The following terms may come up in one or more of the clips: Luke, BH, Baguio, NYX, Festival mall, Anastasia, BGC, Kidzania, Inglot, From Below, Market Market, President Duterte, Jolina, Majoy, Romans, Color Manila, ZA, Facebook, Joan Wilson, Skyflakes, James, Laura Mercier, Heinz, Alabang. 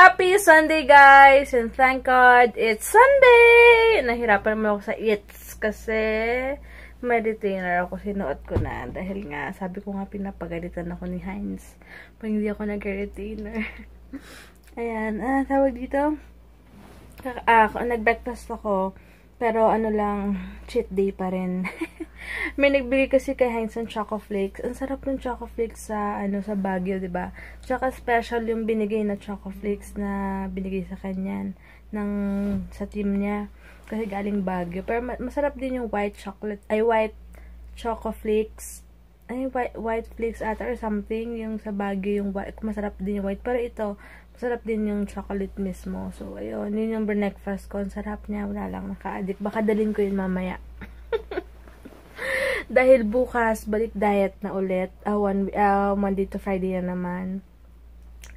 Happy Sunday, guys! And thank God, it's Sunday! Nahirapan mo ako sa it's kasi may retainer ako, sinuot ko na. Dahil nga, sabi ko nga pinapagalitan ako ni Heinz pag hindi ako nag-retainer. Ayan, tawag dito. Nag-breakfast ako. Pero ano lang, cheat day pa rin. May nagbigay kasi kay Heinz ng Choco Flakes. Ang sarap ng Choco Flakes sa, sa Baguio, diba? Tsaka special yung binigay na Choco Flakes na binigay sa kanyan ng, sa team niya. Kasi galing Baguio. Pero masarap din yung white chocolate, ay white Choco Flakes. Ay, white flakes ata or something. Yung sa Baguio, yung white. Masarap din yung white. Pero ito, masarap din yung chocolate mismo. So, ayun. Yun yung breakfast ko. Ang sarap niya. Wala lang. Naka-addict. Baka dalhin ko yun mamaya. Dahil bukas, balik diet na ulit. Monday to Friday na naman.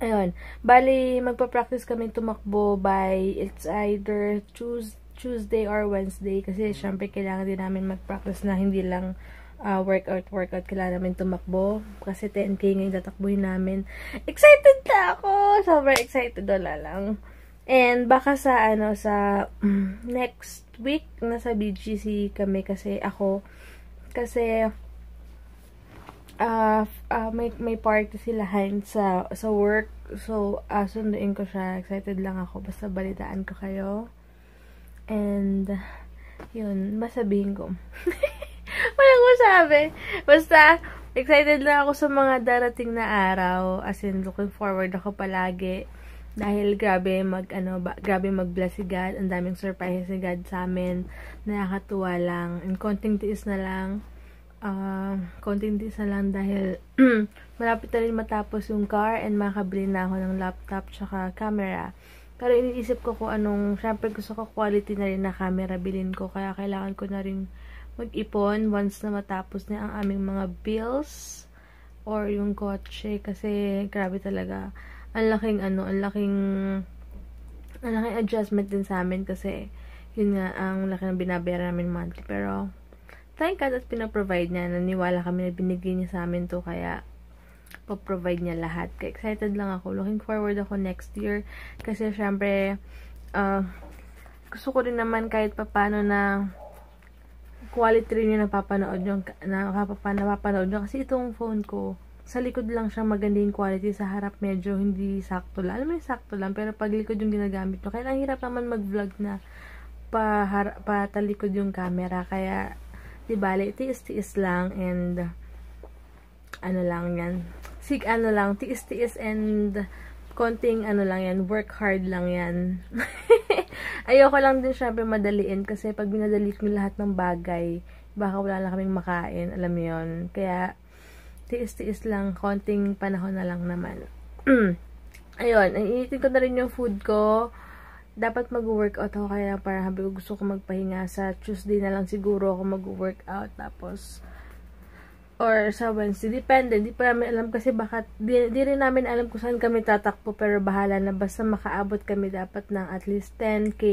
Ayun. Bali, magpa-practice kami tumakbo by it's either Tuesday or Wednesday. Kasi, syempre, kailangan din namin mag-practice na hindi lang workout. Kailangan namin tumakbo. Kasi 10K ngayon tatakbuhin namin. Excited na ako! Sobrang excited. Wala lang. And baka sa, next week, nasa BGC kami kasi ako. Kasi, may party sila Heinz sa work. So, sunduin ko siya. Excited lang ako. Basta balitaan ko kayo. And, yun. Masabihin ko. Walang masabi. Basta, excited lang ako sa mga darating na araw. As in, looking forward ako palagi. Dahil grabe mag-bless si God. Ang daming surprises si God sa amin. Nakakatuwa lang. And konting tiis na lang. Dahil malapit na rin matapos yung car and makabili na ako ng laptop tsaka camera. Pero iniisip ko kung anong, syempre gusto ko quality na rin na camera bilhin ko. Kaya kailangan ko na rin mag-ipon once na matapos na ang aming mga bills or yung kotse kasi grabe talaga. Ang laking adjustment din sa amin kasi yun nga ang laki ng binabayaran namin monthly pero thank God at pinaprovide niya. Naniwala kami na binigay niya sa amin to kaya paprovide niya lahat. Kaya excited lang ako. Looking forward ako next year kasi syempre gusto ko rin naman kahit papano na quality rin yung napapanood nyo. Kasi itong phone ko, sa likod lang siya maganda yung quality. Sa harap medyo hindi sakto lang. Alam mo yung sakto lang, pero pag likod yung ginagamit mo. Kaya ang hirap naman mag-vlog na patalikod yung camera. Kaya, di bale, tiis-tiis lang and tiis-tiis and konting work hard lang yan. Ayoko lang din syempre madaliin kasi pag binadali ko lahat ng bagay, baka wala lang kaming makain, alam mo yun. Kaya, tiis-tiis lang, konting panahon na lang naman. Ayun, iniitin ko na rin yung food ko. Dapat mag-workout ako kaya para habi ko gusto ko magpahinga. Sa Tuesday na lang siguro ako mag-workout. Tapos, or sa Wednesday, depende. Di pa namin alam kasi baka, di rin namin alam kung saan kami tatakpo pero bahala na basta makaabot kami dapat ng at least 10K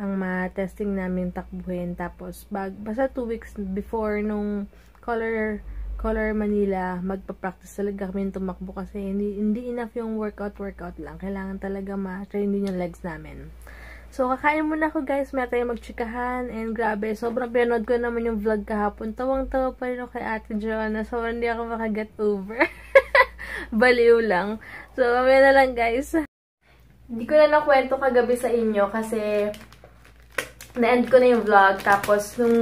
ang ma-testing namin takbuhin. Tapos, basta 2 weeks before nung Color Manila, magpa-practice talaga kami tumakbo kasi hindi enough yung workout lang. Kailangan talaga ma-train din yung legs namin. So, kakain muna ako guys. May tayo magchikahan. And grabe, sobrang pinanood ko naman yung vlog kahapon. Tawang-tawa pa rin ako kay Ate Joanna. So, hindi ako makaget over. Baliw lang. So, mamaya na lang guys. Hindi ko na nakwento kagabi sa inyo kasi na-end ko na yung vlog. Tapos, nung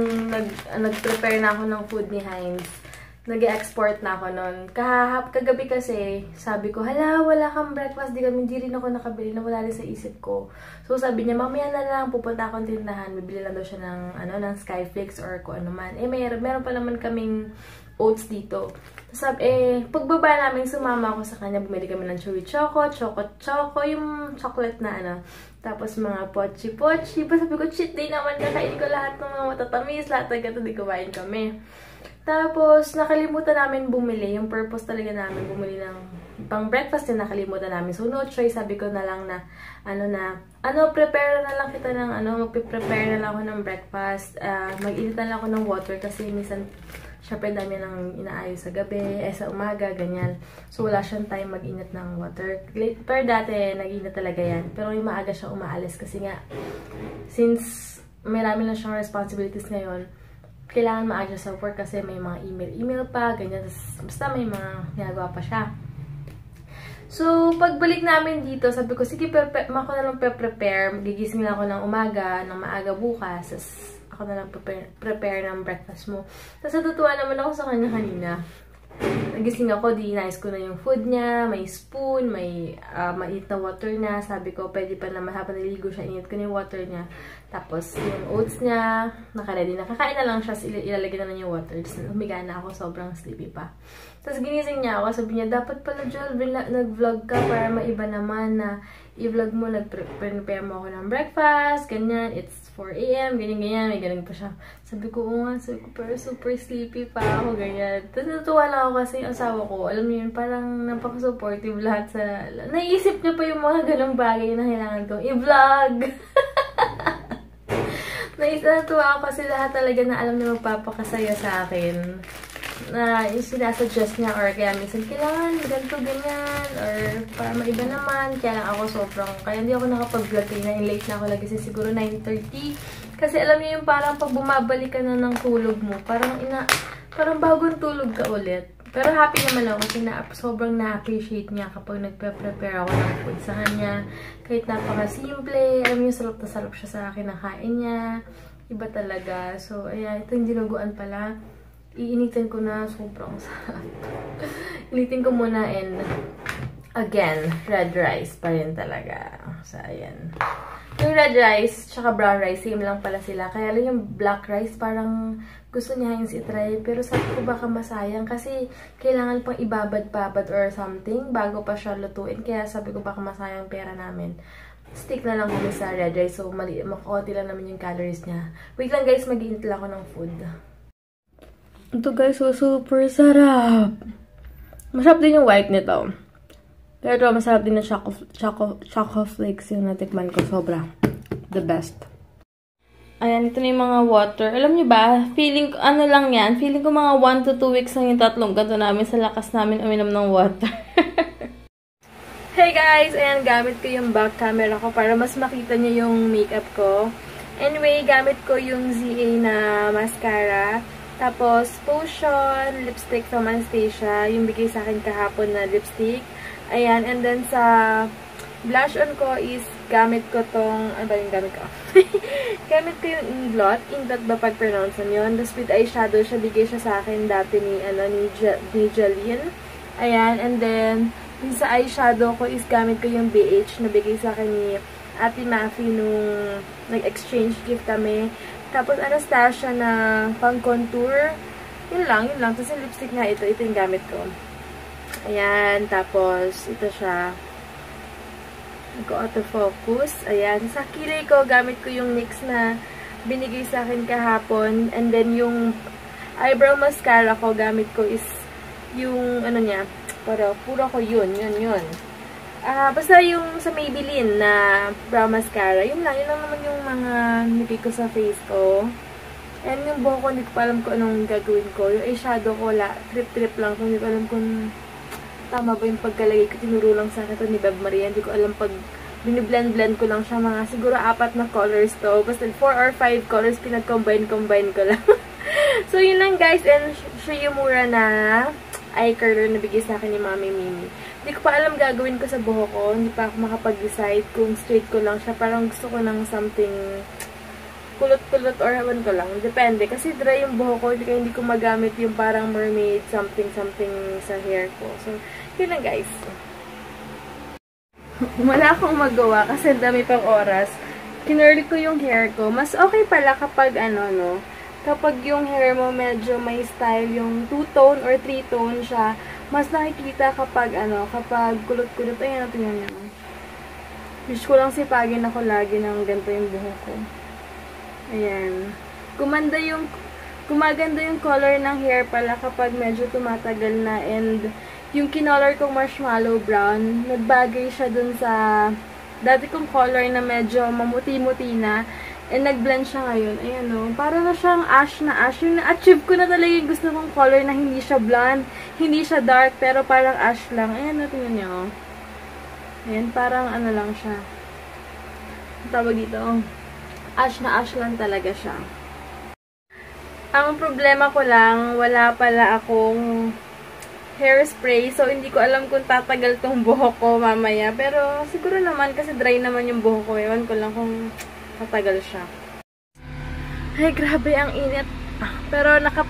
nag-prepare na ako ng food ni Heinz, nag-export na ako nun. Kagabi kasi, sabi ko, hala, wala kang breakfast. Hindi rin ako nakabili na wala rin sa isip ko. So, sabi niya, mamaya na lang, pupunta akong tindahan. Bibili lang daw siya ng, ng Skyflakes or kung ano man. Eh, meron pa naman kaming oats dito. Sabi, pagbaba namin, sumama ako sa kanya. Bumili kami ng chewy choco, yung chocolate na Tapos, mga pochi-pochi. Basta sabi ko, cheat day naman. Kakain ko lahat ng mga matatamis. Lahat na gato, di kumain kami. Tapos, nakalimutan namin bumili. Yung purpose talaga namin, bumili ng pang-breakfast din, nakalimutan namin. So, no choice. Sabi ko na lang na, prepare na lang kita ng, magpiprepare na lang ako ng breakfast. Mag-init na lang ako ng water kasi minsan, Syempre, dami nang inaayos sa gabi, sa umaga, ganyan. So, wala siyang time mag-init ng water. Pero dati, nag-init talaga yan. Pero yung maaga siya umaalis kasi nga, since marami na siyang responsibilities ngayon, kailangan maaga sa work kasi may mga email pa, ganyan. Basta may mga nagawa pa siya. So, pagbalik namin dito, sabi ko, sige, ako na lang prepare. Magigising lang ako ng umaga, ng maaga bukas. Tapos, ako na lang prepare ng breakfast mo. Tapos, natutuwa naman ako sa kanya kanina. Nagising ako, di inayos ko na yung food niya. May spoon, may mainit na water na. Sabi ko, pwede pa naman habang naligo siya, init ko na yung water niya. Tapos, yung oats niya, nakaready na. Kakain na lang siya, ilalagay na lang yung water. Tapos, humiga na ako, sobrang sleepy pa. Tapos, ginising niya ako, sabi niya, dapat pala, Jol, nag-vlog ka para maiba naman na i-vlog mo, nag-prepare mo ako ng breakfast, ganyan, it's 4 AM, ganyan-ganyan, may ganyan pa siya. Sabi ko, oo nga, sabi ko, pero super sleepy pa ako, ganyan. Tapos, natutuwa lang ako kasi yung asawa ko, alam niyo yun, parang napaka-supportive lahat sa, naisip niya pa yung mga ganong bagay na kailangan ko i-vlog. Natutuwa ako kasi lahat talaga na alam niya magpapakasaya sa akin. Na yung sinasuggest niya or kaya minsan kailangan ganito, ganyan or para maiba naman, kaya lang ako sobrang, kaya hindi ako nakapag-vlog na yung late na ako lagi siguro 9:30 kasi alam niyo yung parang pag bumabalik ka na ng tulog mo, parang parang bagong tulog ka ulit. Pero happy naman ako kasi sobrang na-appreciate niya kapag nagpe-prepare ako ng food sa kanya, kahit napaka-simple, alam niyo sarap na sarap siya sa akin ng kain niya, iba talaga. So ayan, ito yung dinuguan pala. Iinitin ko na, sobrang sarap. Initin ko muna and again, red rice pa rin talaga. So, ayan. Yung red rice, tsaka brown rice, same lang pala sila. Kaya lang yung black rice, parang gusto niya yung itry. Pero sabi ko baka masayang kasi kailangan pang ibabad-babad or something bago pa siya lutuin. Kaya sabi ko baka masayang pera namin. Stick na lang kami sa red rice. So, makukuti lang naman yung calories niya. Wait lang guys, mag-iinit lang ako ng food. Ito guys, so super sarap. Masarap din yung white nito. Pero masarap din yung choco flakes yung natikman ko. Sobra. The best. Ayan, ito na yung mga water. Alam nyo ba, feeling ko, ano lang yan, feeling ko mga 1 to 2 weeks lang yung tatlong ganto namin sa lakas namin uminom ng water. Hey guys, ayan, gamit ko yung back camera ko para mas makita nyo yung makeup ko. Anyway, gamit ko yung ZA na mascara. Tapos, potion, lipstick from Anastasia, yung bigay sa akin kahapon na lipstick. Ayan, and then sa blush on ko is gamit ko tong, ano ba yung gamit ko? Gamit ko yung Inglot ba pag-pronounce yun? Tapos with eyeshadow siya, bigay siya sa akin dati ni Jolina. Ayan, and then, yung sa eyeshadow ko is gamit ko yung BH na bigay sa akin ni Ate Matthew nung nag-exchange gift kami. Tapos, Anastasia na pang-contour. Yun lang. Tapos, yung lipstick nga, ito yung gamit ko. Ayan. Tapos, ito siya. Nag-autofocus. Ayan. Sa kilay ko, gamit ko yung NYX na binigay sa akin kahapon. And then, yung eyebrow mascara ko, gamit ko is yung, ano niya, para puro ko yun. Basta yung sa Maybelline na brow mascara. Yun lang naman yung mga nabig ko sa face ko. And yung buho ko, hindi ko pa alam kung anong gagawin ko. Yung eyeshadow ko, trip-trip lang. Hindi ko alam kung tama ba yung pagkalagay ko. Tinuro lang sa akin ito ni Bab Maria. Hindi ko alam pag biniblend-blend ko lang siya. Mga siguro 4 na colors to. Basta 4 or 5 colors, pinag-combine ko lang. So, yun lang guys. And siya yung mura na eye curler na bigay sa akin ni Mami Mimi. Hindi ko pa alam gagawin ko sa buho ko. Hindi pa ako makapag-decide kung straight ko lang siya. Parang gusto ko ng something kulot-kulot or hawan ko lang. Depende. Kasi dry yung buho ko. Hindi ko magamit yung parang mermaid something sa hair ko. So, yun lang guys. Wala akong magawa kasi dami pang oras. Kinurl ko yung hair ko. Mas okay pala kapag kapag yung hair mo medyo may style yung 2-tone or 3-tone siya. Mas nakikita kapag kulot-kulot. Ayan, tingnan nyo. Wish ko lang sipagin ako lagi ng ganito yung buho ko. Ayan. Kumaganda yung color ng hair pala kapag medyo tumatagal na. And yung kinolor kong marshmallow brown, nagbagay siya dun sa dati kong color na medyo mamuti-muti na. And nag-blend siya ngayon. Ayan o. Para na siyang ash na ash. Yung na-achieve ko na talaga yung gusto kong color na hindi siya blonde, hindi siya dark, pero parang ash lang. Ayan o, tingnan niyo o. Ayan, parang ano lang siya. Ang tawag dito o. Ash na ash lang talaga siya. Ang problema ko lang, wala pala akong hairspray. So, hindi ko alam kung tatagal tong buhok ko mamaya. Pero, siguro naman, kasi dry naman yung buhok ko. Ewan ko lang kung matagal siya. Ay, grabe ang init. Pero naka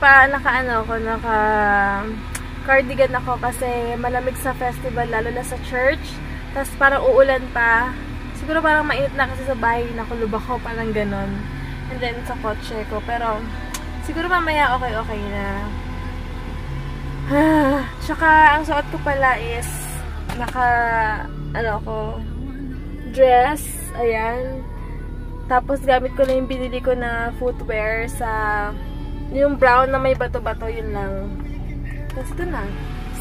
cardigan ako kasi malamig sa festival, lalo na sa church. Tapos parang uulan pa. Siguro parang mainit na kasi sa bahay, nakulubak ko, parang ganon. And then sa kotse ko. Pero siguro mamaya okay-okay na. Tsaka ang suot ko pala is dress. Ayan. Tapos, gamit ko na yung binili ko na footwear sa yung brown na may bato-bato, yun lang. Tapos, ito na.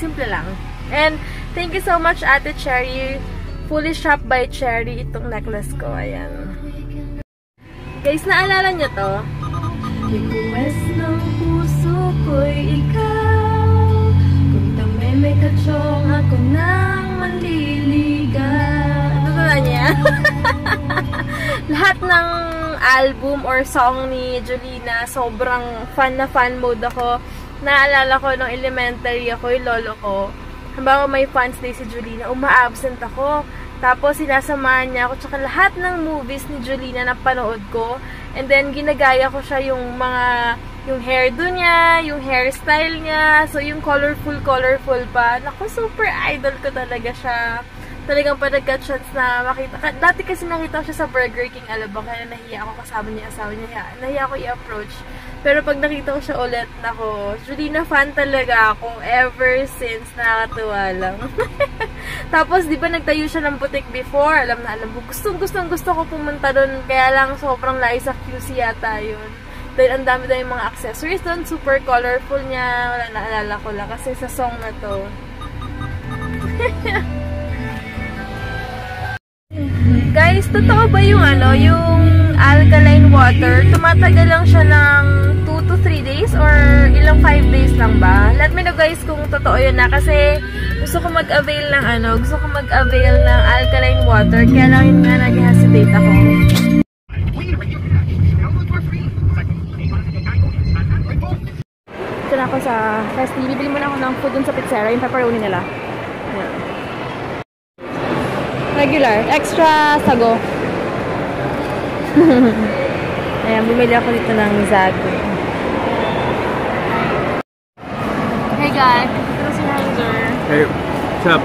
Simple lang. And, thank you so much, Ate Cherry. Fully shop by Cherry itong necklace ko. Ayan. Guys, naalala nyo to? Request ng puso ko'y ikaw. Kung tamay may kachong ako nang manliligaw. Nalala niya? Lahat ng album or song ni Jolina, sobrang fan na fan mode ako. Naalala ko nung elementary ako, yung lolo ko, habang may fans day si Jolina, uma-absent ako. Tapos sinasamahan niya ako, tsaka lahat ng movies ni Jolina na panood ko. And then ginagaya ko siya yung hairdo niya, yung hairstyle niya. So yung colorful pa. Naku, super idol ko talaga siya. Talagang pa nagka-chance na makita. Dati kasi nakita ko siya sa Burger King, Alabang, kaya nahiya ako kasama niya, asawa niya. Nahiya ako i-approach. Pero pag nakita ko siya ulit, nako, Jolina fan talaga ako ever since, nakakatuwa lang. Tapos, di ba nagtayo siya ng butik before? Alam na alam ko, gustong-gusto ko pumunta doon. Kaya lang, sobrang layo sa QC yata yun. Dahil ang dami-dami mga accessories doon, super colorful niya. Wala, naalala ko lang kasi sa song na to. Guys, totoo ba yung yung alkaline water, tumatagal lang siya ng 2 to 3 days or ilang 5 days lang ba? Let me know guys kung totoo yun na kasi gusto ko mag-avail ng alkaline water, kaya lang yun nga nag-hesitate ako. Ito na ako sa Festi, bibili muna ako ng food dun sa pizzeria, yung pepperoni nila. Ayan. Regular. Extra sago. Ayan, bumili ako dito ng zago. Hey guys, ito si Hunter. Hey, what's up?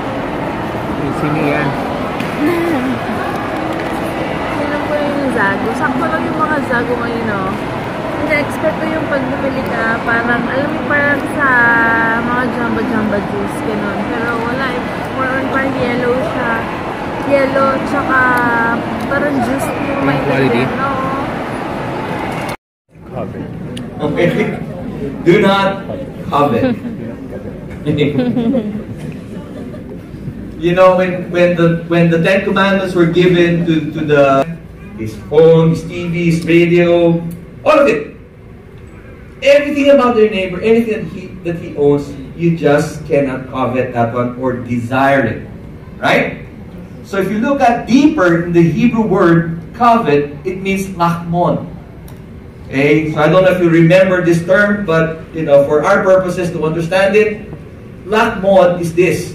Sino yan? Sinan ko yung zago. Sakto lang yung mga zago ngayon, no? Hindi, expert ko yung pag bumili ka. Parang, alam mo, parang sa mga jamba-jamba juice, gano'n. Pero wala, more on parang yellow siya. Yellow, tsaka parang juice yung may quality. Cover. Okay. Do not cover. You know, when the Ten Commandments were given to his phone, his TV, his radio, all of it. Everything about their neighbor, anything that he owns, you just cannot covet that one or desire it. Right? So if you look at deeper in the Hebrew word covet, it means lachmon. Okay? So I don't know if you remember this term, but you know, for our purposes to understand it, lachmon is this.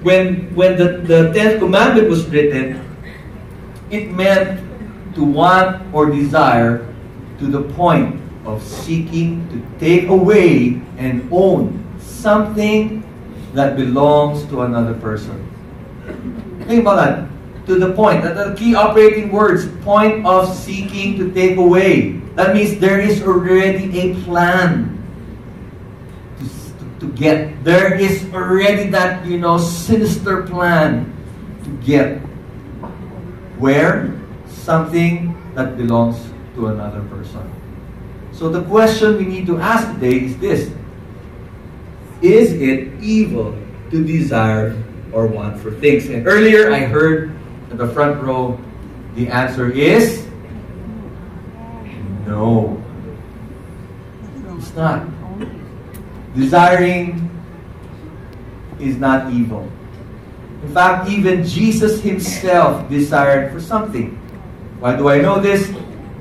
When the Tenth Commandment was written, it meant to want or desire to the point of seeking to take away and own something that belongs to another person. Think about that. To the point. That are the key operating words. Point of seeking to take away. That means there is already a plan to get. There is already that, you know, sinister plan to get. Where? Something that belongs to another person. So the question we need to ask today is this. Is it evil to desire or want for things? And earlier I heard in the front row the answer is No. It's not. Desiring is not evil. In fact, even Jesus himself desired for something. Why do I know this?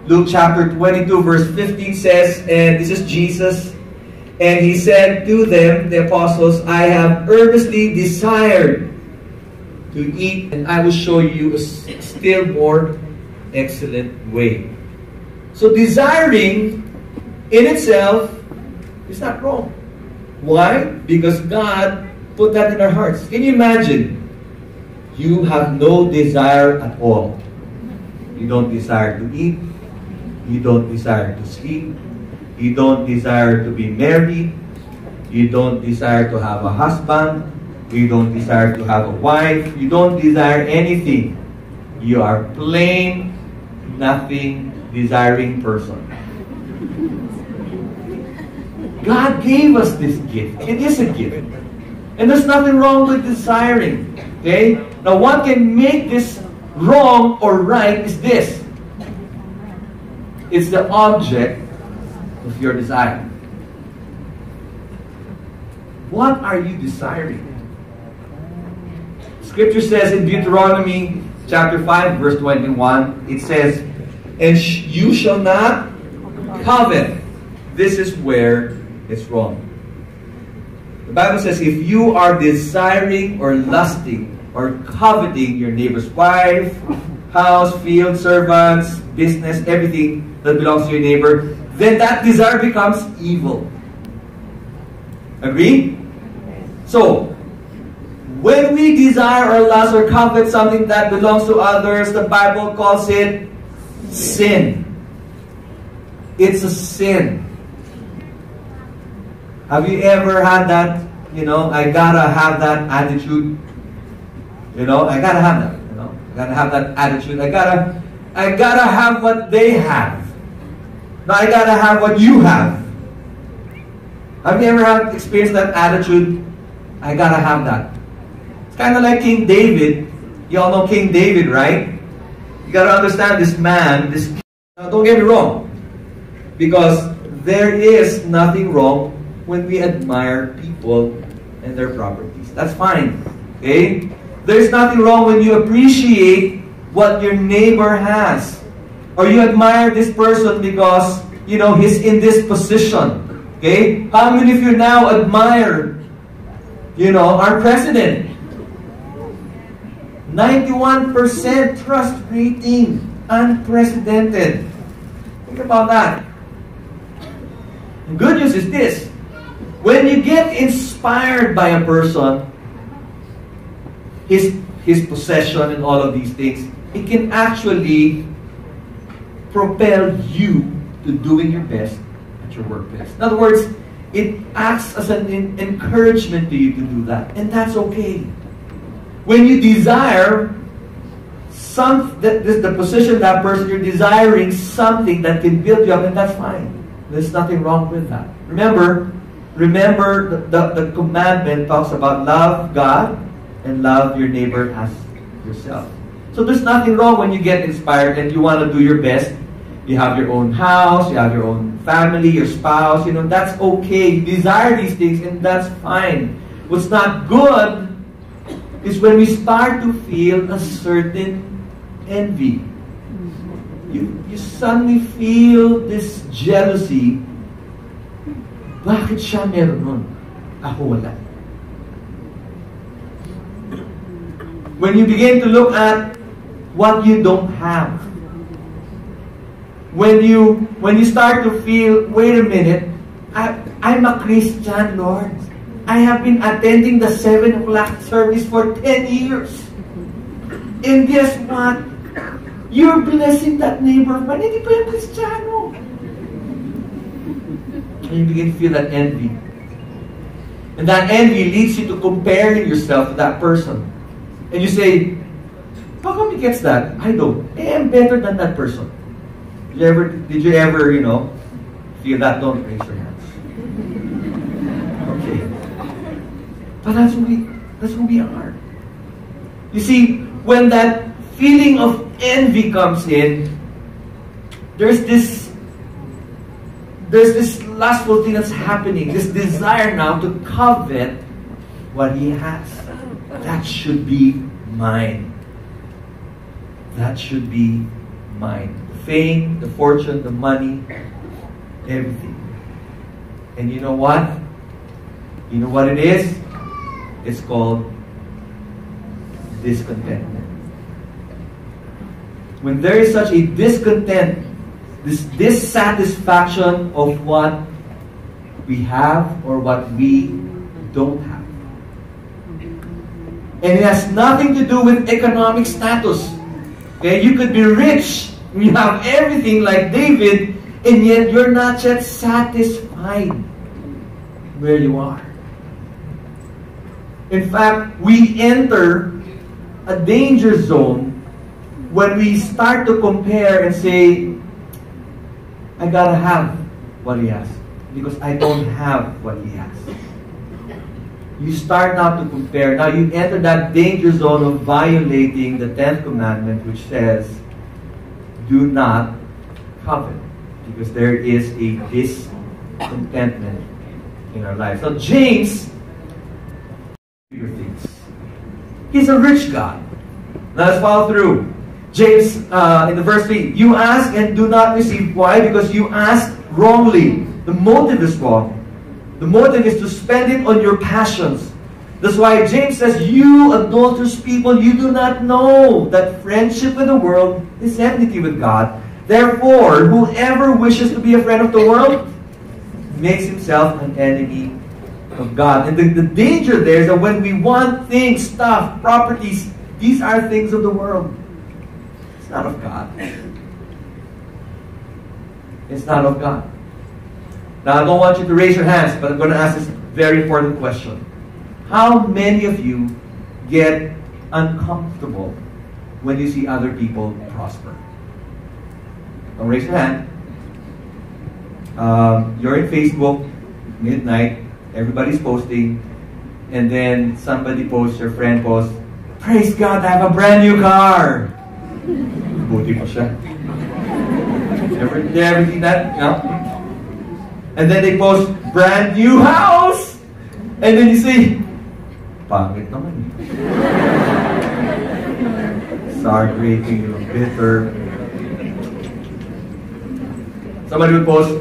Luke chapter 22 verse 15 says, and this is Jesus, and he said to them, the apostles, I have earnestly desired to eat, and I will show you a still more excellent way. So desiring in itself is not wrong. Why? Because God put that in our hearts. Can you imagine? You have no desire at all. You don't desire to eat. You don't desire to sleep. You don't desire to be married. You don't desire to have a husband. You don't desire to have a wife. You don't desire anything. You are plain, nothing, desiring person. God gave us this gift. It is a gift. And there's nothing wrong with desiring. Okay? Now, what can make this wrong or right is this. It's the object of your desire. What are you desiring? Scripture says in Deuteronomy chapter 5 verse 21, it says, and you shall not covet. This is where it's wrong. The Bible says, if you are desiring or lusting or coveting your neighbor's wife, house, field, servants, business, everything that belongs to your neighbor, then that desire becomes evil. Agree? So, when we desire or lust or covet something that belongs to others, the Bible calls it sin. It's a sin. Have you ever had that, you know, I gotta have that attitude? You know, I gotta have that, you know, I gotta have that attitude. I gotta have what they have. Now I gotta have what you have. Have you ever experienced that attitude? I gotta have that. It's kind of like King David. You all know King David, right? You gotta understand this man, this king. Now, don't get me wrong, because there is nothing wrong when we admire people and their properties. That's fine. Okay? There's nothing wrong when you appreciate what your neighbor has. Or you admire this person because, you know, he's in this position. Okay? How many of you now admire, you know, our president? 91% trust rating. Unprecedented. Think about that. The good news is this. When you get inspired by a person, his possession and all of these things, it can actually propel you to doing your best at your workplace. In other words, it acts as an encouragement to you to do that. And that's okay. When you desire the position, that person, you're desiring something that can build you up, and that's fine. There's nothing wrong with that. Remember the commandment talks about love God and love your neighbor as yourself. So there's nothing wrong when you get inspired and you want to do your best. You have your own house, you have your own family, your spouse, you know, that's okay. You desire these things and that's fine. What's not good is when we start to feel a certain envy. You suddenly feel this jealousy. Bakit siya meron nun? Ako wala. When you begin to look at what you don't have, when you start to feel, wait a minute, I'm a Christian, Lord. I have been attending the 7 o'clock service for 10 years. And guess what? You're blessing that neighbor, but hindi pa yung Kristiyano. And you begin to feel that envy. And that envy leads you to comparing yourself to that person. And you say, how come he gets that? I don't. I am better than that person. Did you ever, you know, feel that? Don't raise your hands. Okay. But that's who we are. You see, when that feeling of envy comes in, there's this there's this lustful thing that's happening, this desire now to covet what he has. That should be mine. That should be mine. The fame, the fortune, the money, everything. And you know what? You know what it is? It's called discontentment. When there is such a discontent, this dissatisfaction of what we have or what we don't have. And it has nothing to do with economic status. Okay? You could be rich, you have everything like David, and yet you're not yet satisfied where you are. In fact, we enter a danger zone when we start to compare and say, I gotta have what he has because I don't have what he has. You start now to compare. Now you enter that danger zone of violating the 10th commandment, which says, do not covet, because there is a discontentment in our lives. So James, he's a rich guy. Now let's follow through. James, in the verse 3, you ask and do not receive. Why? Because you ask wrongly. The motive is wrong. The motive is to spend it on your passions. That's why James says, you adulterous people, you do not know that friendship with the world is enmity with God. Therefore, whoever wishes to be a friend of the world makes himself an enemy of God. And the danger there is that when we want things, stuff, properties, these are things of the world. It's not of God. It's not of God. Now, I don't want you to raise your hands, but I'm going to ask this very important question. How many of you get uncomfortable when you see other people prosper? Don't raise your hand. You're in Facebook, midnight, everybody's posting, and then somebody posts, your friend posts, praise God, I have a brand new car. Buti pa siya. Ever seen that? No? And then they post, brand new house! And then you say, pangit naman. Sour grating, a little bitter. Somebody will post,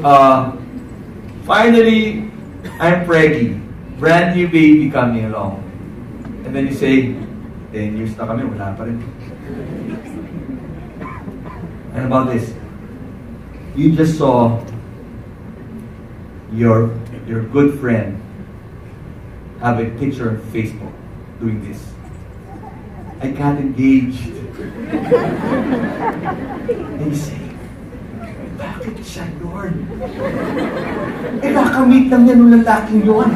finally, I'm preggy. Brand new baby coming along. And then you say, 10 years na kami, wala pa rin. And about this, you just saw your good friend have a picture on Facebook doing this. I got engaged. And you say, bakit siya, Lord? Eh, nakamit lang yan ng lalaking yun.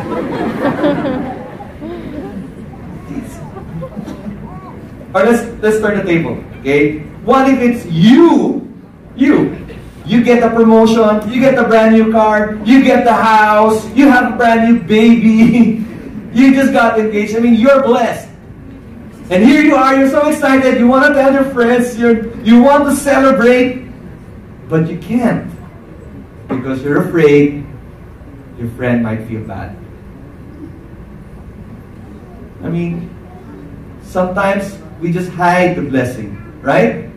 Or let's turn the table, okay? What if it's you? You get the promotion, you get the brand new car, you get the house, you have a brand new baby, you just got engaged. I mean, you're blessed. And here you are, you're so excited, you want to tell your friends, you want to celebrate, but you can't because you're afraid your friend might feel bad. I mean, sometimes we just hide the blessing, right?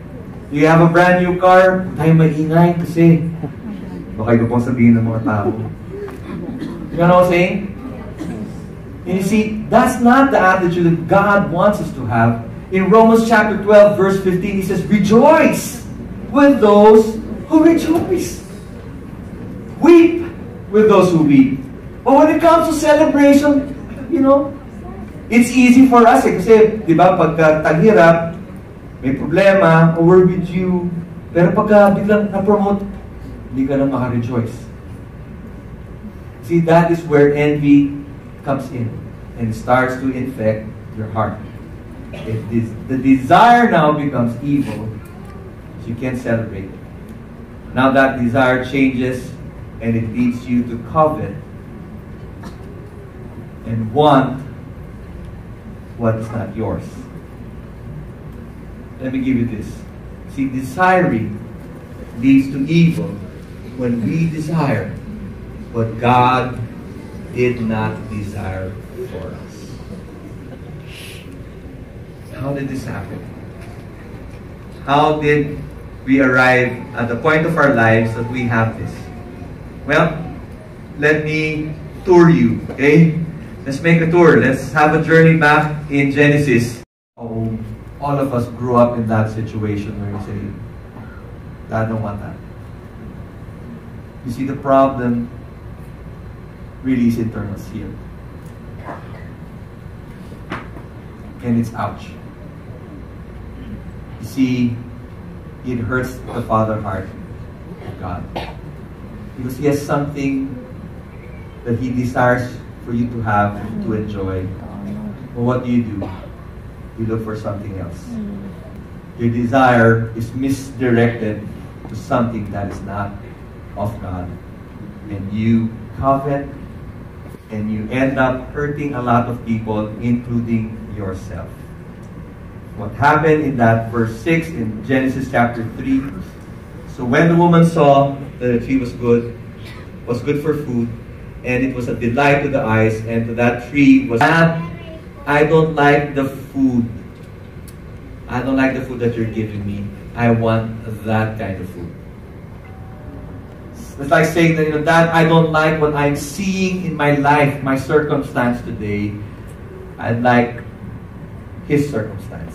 You have a brand new car, tayo maingay kasi baka ito pong sabihin ng mga tao. You know what I'm saying? And you see, that's not the attitude that God wants us to have. In Romans chapter 12, verse 15, he says, rejoice with those who rejoice. Weep with those who weep. But when it comes to celebration, you know, it's easy for us kasi, di ba, pagka taghirap, may problema, or we're with you. Pero pagka biglang na-promote, hindi ka na maka-rejoice. See, that is where envy comes in and starts to infect your heart. The desire now becomes evil, so you can't celebrate it. Now that desire changes and it leads you to covet and want what is not yours. Let me give you this. See, desiring leads to evil when we desire what God did not desire for us. How did this happen? How did we arrive at the point of our lives that we have this? Well, let me tour you, okay? Let's make a tour. Let's have a journey back in Genesis. Oh, all of us grew up in that situation where you say, God don't want that. You see, the problem really is internal here. And it's ouch. You see, it hurts the father heart of God. Because he has something that he desires for you to have, to enjoy. But what do? You look for something else. Your desire is misdirected to something that is not of God. And you covet, and you end up hurting a lot of people, including yourself. What happened in that verse 6 in Genesis chapter 3? So when the woman saw that the tree was good for food, and it was a delight to the eyes, and to that tree was bad. I don't like the food. I don't like the food that you're giving me. I want that kind of food. It's like saying that, you know, that I don't like what I'm seeing in my life, my circumstance today. I like his circumstance.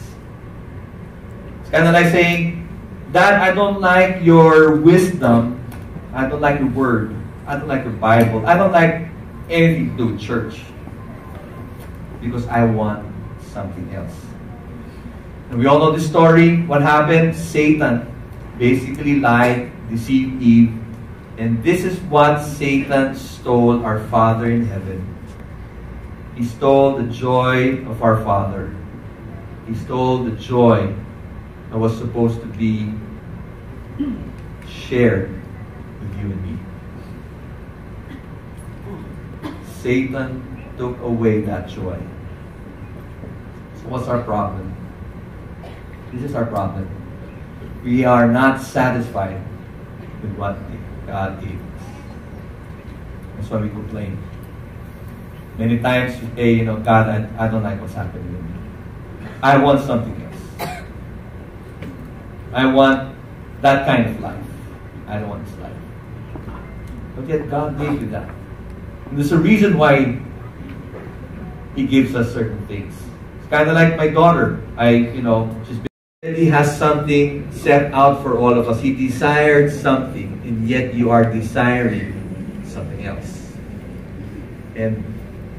It's kind of like saying, Dad, I don't like your wisdom. I don't like your word. I don't like your Bible. I don't like anything to do with church. Because I want something else. And we all know the story. What happened? Satan basically lied, deceived Eve. And this is what Satan stole our Father in heaven. He stole the joy of our Father. He stole the joy that was supposed to be shared with you and me. Satan took away that joy. So what's our problem? This is our problem. We are not satisfied with what God gave us. That's why we complain. Many times you say, you know, God, I don't like what's happening to me. I want something else. I want that kind of life. I don't want this life. But yet God gave you that. And there's a reason why He gives us certain things. It's kind of like my daughter. He has something set out for all of us. He desired something, and yet you are desiring something else. And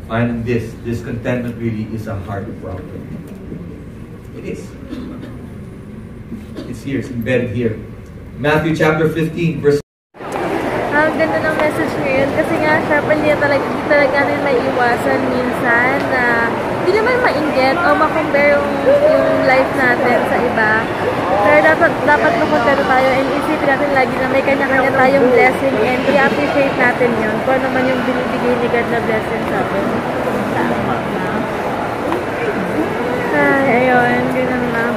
finding this, discontentment really is a hard problem. It is. It's here. It's embedded here. Matthew chapter 15, verse. Ang ganda ng message ngayon kasi nga syempre hindi talaga rin maiwasan minsan na hindi naman mainggit o makompare yung life natin sa iba. Pero dapat makontento tayo and isipin natin lagi na may kanya-kanya tayong blessing and i-appreciate natin yun kung ano man yung binibigay ni God na blessing sa atin. Ayun, ganun lang.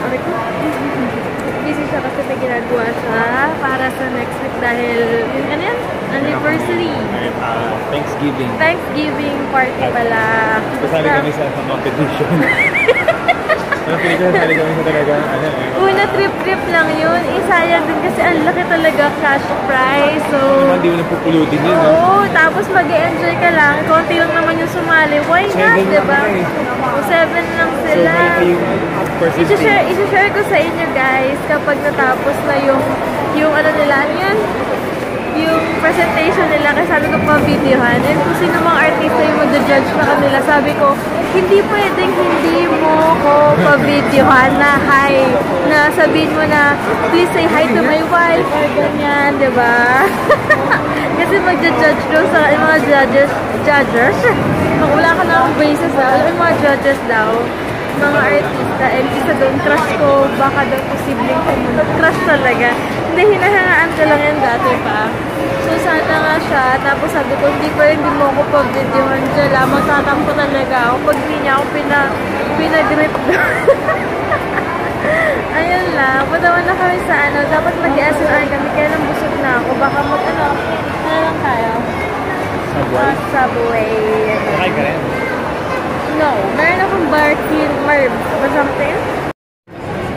Busy siya kasi may ginagawa siya para sa next week dahil yung anniversary. Thanksgiving. Thanksgiving party pala. Kasali kami sa competition. Una trip lang yun. Isayang din kasi ang laki talaga cash prize. So, hindi mo na pupulutin yun. Oo, tapos mag-e-enjoy ka lang. Konti lang naman yung sumali. Why not, diba? 7 lang sila. I-share ko sa inyo guys kapag natapos na yung ano nila yun. Yung presentation nila kasi sabi ko pa-videohan and kung sino mga artista yung mag-judge na kanila sabi ko hindi pwedeng hindi mo ko pa-videohan na hi na sabihin mo na please say hi to my wife or ganyan, diba? Kasi mag-judge daw sa mga judges wala ka na akong basis daw yung mga judges daw mga artista and isa doon crush ko baka daw posibleng crush talaga hindi, hinahangaan ko lang yan dati pa. So, sana nga siya. Tapos sabi ko, hindi mo ako pag-videohan dyan. Magtatampo talaga ako. Pag hindi niya ako pinagrip doon. Ayun lang. Patawa na kami sa ano. Dapat mag-SNR kami. Kaya nang busog na ako. Baka mag-ano. Ano lang tayo? Subway? Subway. Okay ka rin? No. Meron akong Barkin Herbs or something.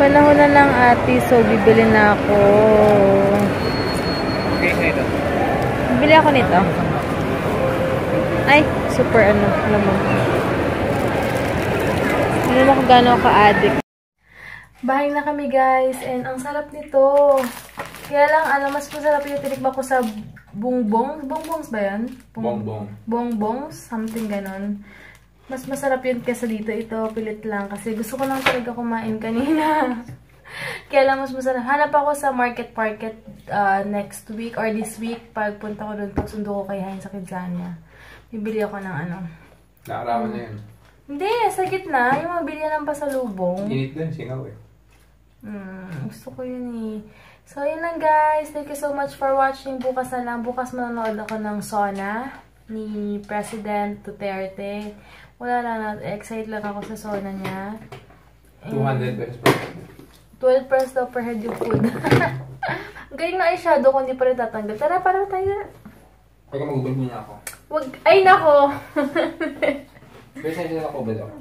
Panahon na lang ate, so bibili na ako. Okay, ito. Bibili ako nito. Ay, super ano, alam mo. Alam mo kung gano'n ako addict. Bahay na kami guys, and ang sarap nito. Kaya lang, ano, mas masarap yung tinikma ko sa bongbong. Bongbongs ba yan? Bongbong. Bongbongs, something ganon. Mas masarap yun kesa dito. Ito, pilit lang. Kasi gusto ko lang talaga kumain kanina. Kaya lang, mas masarap. Hanap ako sa Market Market next week or this week. Pagpunta ko doon, pagsundo ko kay Heinz sa Kidzania. Bibili ako ng ano. Nakarawan na yun. Hindi, sa gitna. Yung mabili lang pa sa lubong. Init na, singaw eh. Gusto ko yun eh. So, yun lang guys. Thank you so much for watching. Bukas na lang. Bukas manonood ako ng sauna ni President Duterte. Wala lang. Excited lang ako sa sauna niya. And 200 pesos per head. 12 pesos daw per head yung food. Galing na eyeshadow ko. Hindi pa rin tatanggal. Tara, para tayo. Pagka mag-ubad muna ako. Wag. Ay, nako! Pwede na ako ubad ako.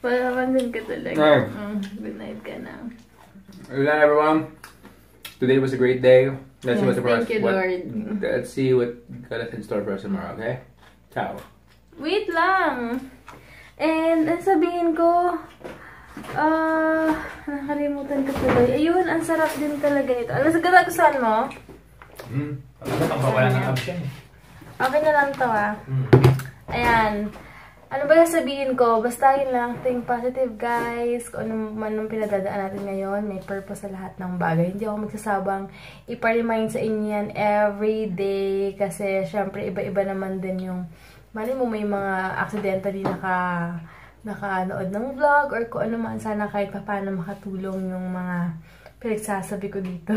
Malaman ka talaga. Right. Good night ka na. Good night, everyone. Today was a great day. Let's see what's what God has in store for us tomorrow, okay? Ciao. Wait lang. And sabihin ko, nakalimutan ko tuloy. Ayun, ang sarap din talaga nito. Ano sa katagusan mo? Wala nang option. Okay na lang to, ah. Ayan. Ano ba yung sabihin ko? Basta yun lang, think positive guys. Kung ano man ang pinadadaan natin ngayon, may purpose sa lahat ng bagay. Hindi ako magsasabang iparemind sa inyo yan every day. Kasi syempre iba-iba naman din yung, mali mo may mga accidentally nakanood ng vlog or kung ano man, sana kahit paano makatulong yung mga pinagsasabi ko dito.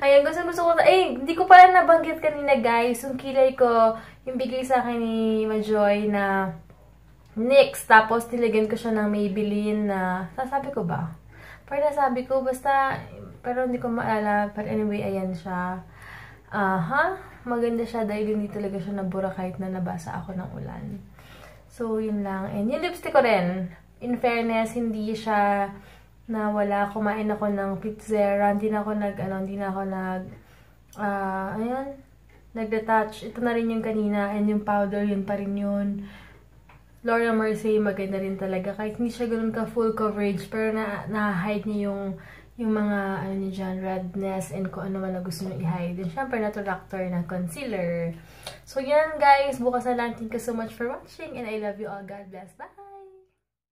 Ayan, gusto ko na, eh, hindi ko pala nabanggit kanina guys, yung kilay ko, yung bigay sa akin ni Majoy na NYX, tapos nilagyan ko siya ng Maybelline na, nasabi ko ba? Parang nasabi ko, basta, pero hindi ko maalala, but anyway, ayan siya. Maganda siya dahil hindi talaga siya nabura kahit na nabasa ako ng ulan. So, yun lang. And yung lipstick ko rin, in fairness, hindi siya na wala, kumain ako ng pizzera, hindi na ako nag-detach. Ito na rin yung kanina, and yung powder, yun pa rin yun. Laura Mercier, maganda rin talaga. Kahit hindi siya ganun ka full coverage, pero na-hide niya yung mga, ano niya dyan, redness, and kung ano man na gusto niyo i-hide. And syempre, natural actor na concealer. So, yan guys, bukas na lang. Thank you so much for watching, and I love you all. God bless. Bye!